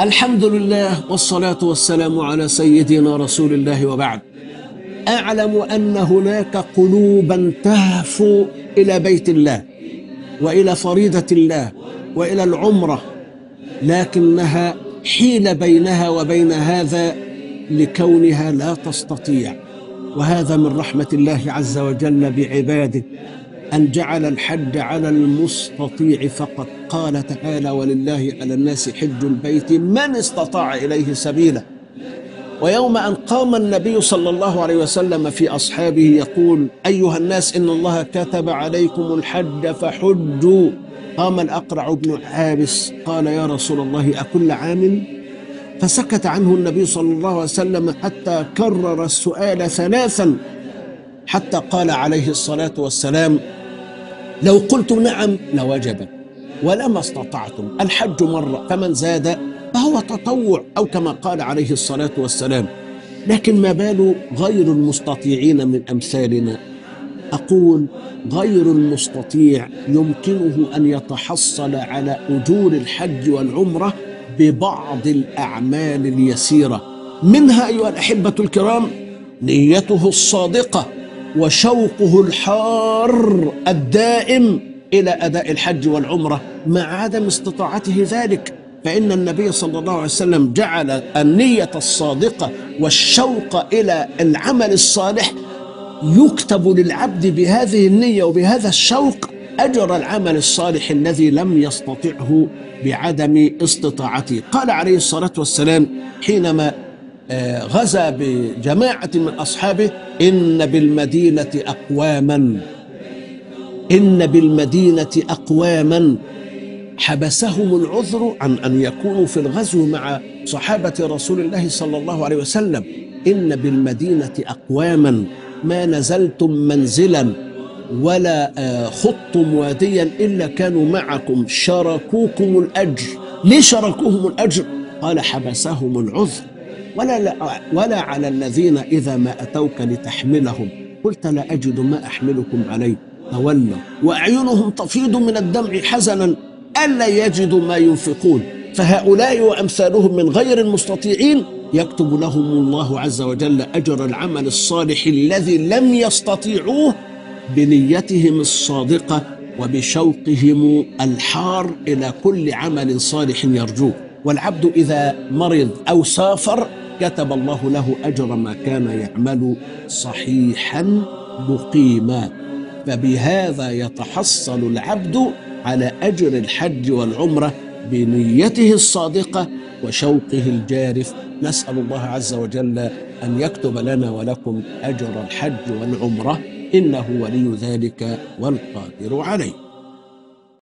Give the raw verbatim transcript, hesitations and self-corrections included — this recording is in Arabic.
الحمد لله والصلاة والسلام على سيدنا رسول الله وبعد. أعلم أن هناك قلوبا تهفو إلى بيت الله وإلى فريضة الله وإلى العمرة، لكنها حيل بينها وبين هذا لكونها لا تستطيع. وهذا من رحمة الله عز وجل بعباده أن جعل الحج على المستطيع فقط. قال تعالى: ولله على الناس حج البيت من استطاع إليه سبيلا. ويوم أن قام النبي صلى الله عليه وسلم في أصحابه يقول: أيها الناس إن الله كتب عليكم الحج فحجوا، قام الأقرع بن حابس قال: يا رسول الله أكل عام؟ فسكت عنه النبي صلى الله عليه وسلم حتى كرر السؤال ثلاثا، حتى قال عليه الصلاة والسلام: لو قلتم نعم لوجب ولما استطعتم. الحج مرة، فمن زاد فهو تطوع، أو كما قال عليه الصلاة والسلام. لكن ما بال غير المستطيعين من أمثالنا؟ أقول غير المستطيع يمكنه أن يتحصل على أجور الحج والعمرة ببعض الأعمال اليسيرة، منها أيها الأحبة الكرام نيته الصادقة وشوقه الحار الدائم إلى أداء الحج والعمرة مع عدم استطاعته ذلك. فإن النبي صلى الله عليه وسلم جعل النية الصادقة والشوق إلى العمل الصالح يكتب للعبد بهذه النية وبهذا الشوق أجر العمل الصالح الذي لم يستطعه بعدم استطاعته. قال عليه الصلاة والسلام حينما غزا بجماعة من أصحابه: إن بالمدينة أقواما إن بالمدينة أقواما حبسهم العذر عن أن يكونوا في الغزو مع صحابة رسول الله صلى الله عليه وسلم. إن بالمدينة أقواما ما نزلتم منزلا ولا خضتم واديا إلا كانوا معكم شاركوكم الأجر. ليه شاركوهم الأجر؟ قال: حبسهم العذر ولا, ولا على الذين إذا ما أتوك لتحملهم قلت لا أجد ما أحملكم عليه تولوا وأعينهم تفيض من الدمع حزنا ألا يجدوا ما ينفقون. فهؤلاء وأمثالهم من غير المستطيعين يكتب لهم الله عز وجل أجر العمل الصالح الذي لم يستطيعوه بنيتهم الصادقة وبشوقهم الحار إلى كل عمل صالح يرجوه. والعبد إذا مرض أو سافر كتب الله له أجر ما كان يعمل صحيحا مقيما. فبهذا يتحصل العبد على أجر الحج والعمرة بنيته الصادقة وشوقه الجارف. نسأل الله عز وجل أن يكتب لنا ولكم أجر الحج والعمرة، إنه ولي ذلك والقادر عليه.